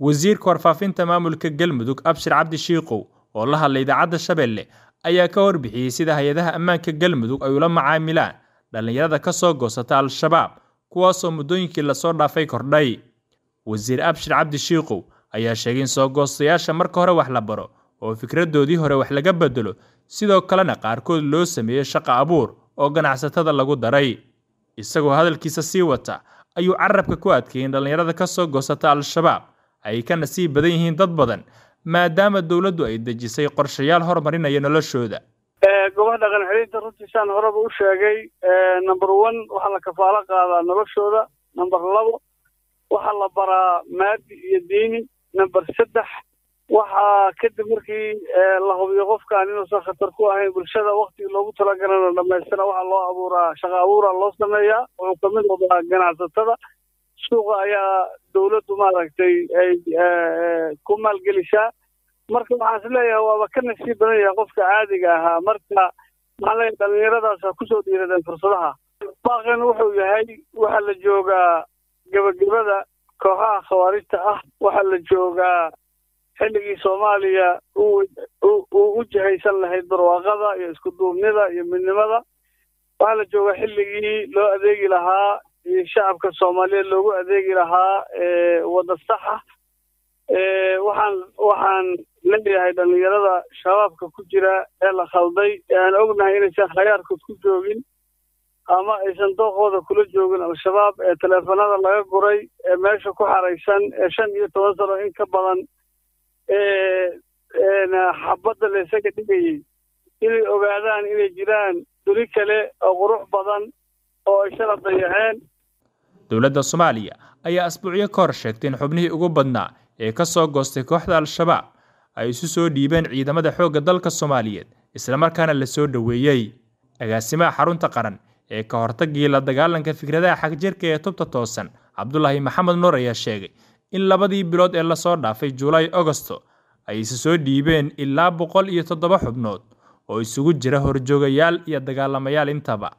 وزير كورفافين تمام الكجل مدوك أبشر عبد الشيقو والله اللي دعاد الشبل أيا كوربحي سيدا هيدها أمان كجل مدوك أو لما عاملان لأن يرادا كسوغو ستال الشباب كواسو مدونيك إلا صورنا في كورداي وزير أبشر عبد الشيقو أيا شاقين سوغو الصياشة مركو هره وحلبرو وفكرة دودي هره وحلقا بدلو سيدو كلانا قاركود لو سميه شاقا أبور وغن عساتادا لغو داراي إساقو هذا الكيسة سيواتا أيو عرب ككوات كين لأن يرادا كسوغو ستال الشباب ay ka nasiib badan yihiin dad badan maadaama dawladdu ay dejisay qorshayaal horumarinaya noloshooda gobol dhaqan xiriirta runtiisaan horeba u sheegay number 1 waxa la kafaala qaadaa noloshooda number 2 waxa la baraa maadi iyo diini number 3 waxa kadib markii la hubiyo qofkaan inuu soo khatar ku ahayn bulshada waqti loogu talagalay dhameysana waxa loo abuuraa shaqo abuur loo sameeyaa oo kamid ah ganacsatada suuqa ayaa dawladdu maaragtay ay ku maalgelishaa marka waxaan isleeyahay waaba ka nasiib badan yahay qofka caadiga ahaa marka maxaa la dhalinyaradaas ku soo dhiiradeen fursadaha baaqan wuxuu yahay waxa la joogaa gabagabada kooxaha khawaarijta ah waxa la joogaa xilligii Soomaaliya uu u jahaysan lahayd barwaaqada iyo isku duubnida iyo midnimada waxa la joogaa xilligii loo adeegi lahaa شعبك الصومالي لوغو اديغي لها ودا صح waxaan la leeyahay dhalinyarada shabaabka ku jira ee la khalday aan ognahay in sheekh khayarkood ku joogin ama aysan doqooda kula joogin al shabaab ee telefoonada laga guray ee meesha ku xaraysan 15 sano in ka badan ee habada la isaga dhigay in ogaadaan in ay jiraan duri kale oo qurux badan oo sharaf dayaan dawladda Soomaaliya ayaa asbuuciye ka hor sheegtay in xubnihii ugu badnaa ee ka soo goostay kooxda al-shabaab ay isu soo dhiibeen ciidamada xoogga dalka Soomaaliyeed isla markaana la soo dhaweeyay agaasimaha xarunta qaran ee ka hortagii la dagaalanka fikradaha xagjirka ee tubta toosan Abdullah Maxamed Noor ayaa sheegay in labadii bilood ee la soo dhaafay July Agosto ay isu soo dhiibeen ilaa 107 xubnood oo isugu jira horjoogayaal iyo dagaalamayaal intaba